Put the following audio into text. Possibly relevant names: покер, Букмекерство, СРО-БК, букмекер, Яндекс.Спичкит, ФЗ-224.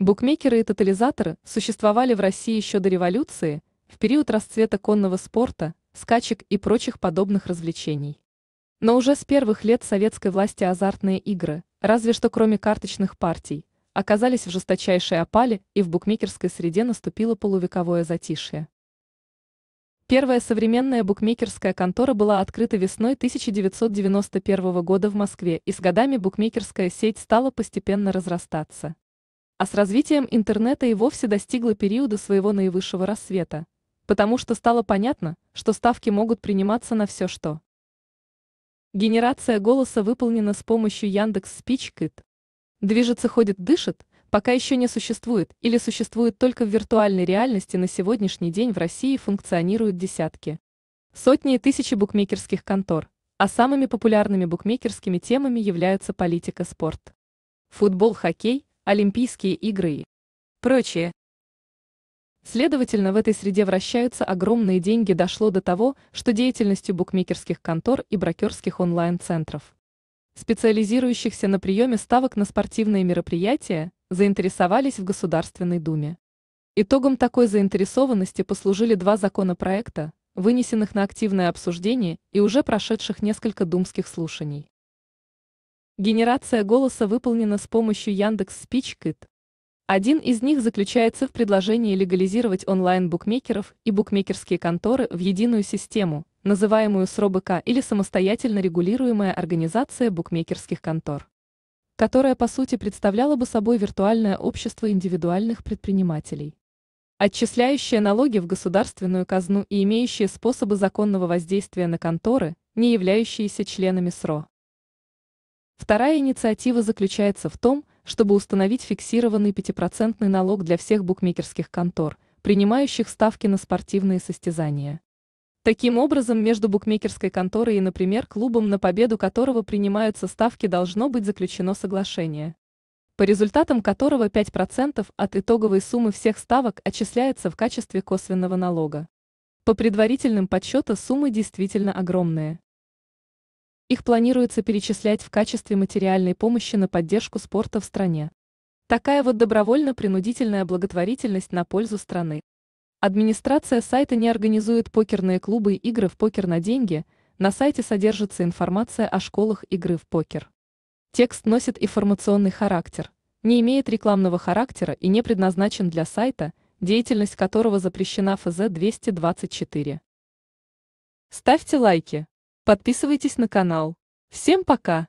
Букмекеры и тотализаторы существовали в России еще до революции, в период расцвета конного спорта, скачек и прочих подобных развлечений. Но уже с первых лет советской власти азартные игры, разве что кроме карточных партий, оказались в жесточайшей опале, и в букмекерской среде наступило полувековое затишье. Первая современная букмекерская контора была открыта весной 1991 года в Москве, и с годами букмекерская сеть стала постепенно разрастаться. А с развитием интернета и вовсе достигла периода своего наивысшего рассвета, потому что стало понятно, что ставки могут приниматься на все что. Генерация голоса выполнена с помощью Яндекс.Спичкит. Движется, ходит, дышит, пока еще не существует или существует только в виртуальной реальности. На сегодняшний день в России функционируют десятки, сотни и тысячи букмекерских контор, а самыми популярными букмекерскими темами являются политика, спорт, футбол, хоккей, Олимпийские игры и прочее. Следовательно, в этой среде вращаются огромные деньги. Дошло до того, что деятельностью букмекерских контор и брокерских онлайн-центров, специализирующихся на приеме ставок на спортивные мероприятия, заинтересовались в Государственной Думе. Итогом такой заинтересованности послужили два законопроекта, вынесенных на активное обсуждение и уже прошедших несколько думских слушаний. Генерация голоса выполнена с помощью Яндекс.Спичкит. Один из них заключается в предложении легализировать онлайн-букмекеров и букмекерские конторы в единую систему, называемую СРО-БК или самостоятельно регулируемая организация букмекерских контор, которая по сути представляла бы собой виртуальное общество индивидуальных предпринимателей, отчисляющее налоги в государственную казну и имеющее способы законного воздействия на конторы, не являющиеся членами СРО. Вторая инициатива заключается в том, чтобы установить фиксированный 5% налог для всех букмекерских контор, принимающих ставки на спортивные состязания. Таким образом, между букмекерской конторой и, например, клубом, на победу которого принимаются ставки, должно быть заключено соглашение, по результатам которого 5% от итоговой суммы всех ставок отчисляется в качестве косвенного налога. По предварительным подсчетам суммы действительно огромные. Их планируется перечислять в качестве материальной помощи на поддержку спорта в стране. Такая вот добровольно-принудительная благотворительность на пользу страны. Администрация сайта не организует покерные клубы и игры в покер на деньги. На сайте содержится информация о школах игры в покер. Текст носит информационный характер, не имеет рекламного характера и не предназначен для сайта, деятельность которого запрещена ФЗ-224. Ставьте лайки. Подписывайтесь на канал. Всем пока!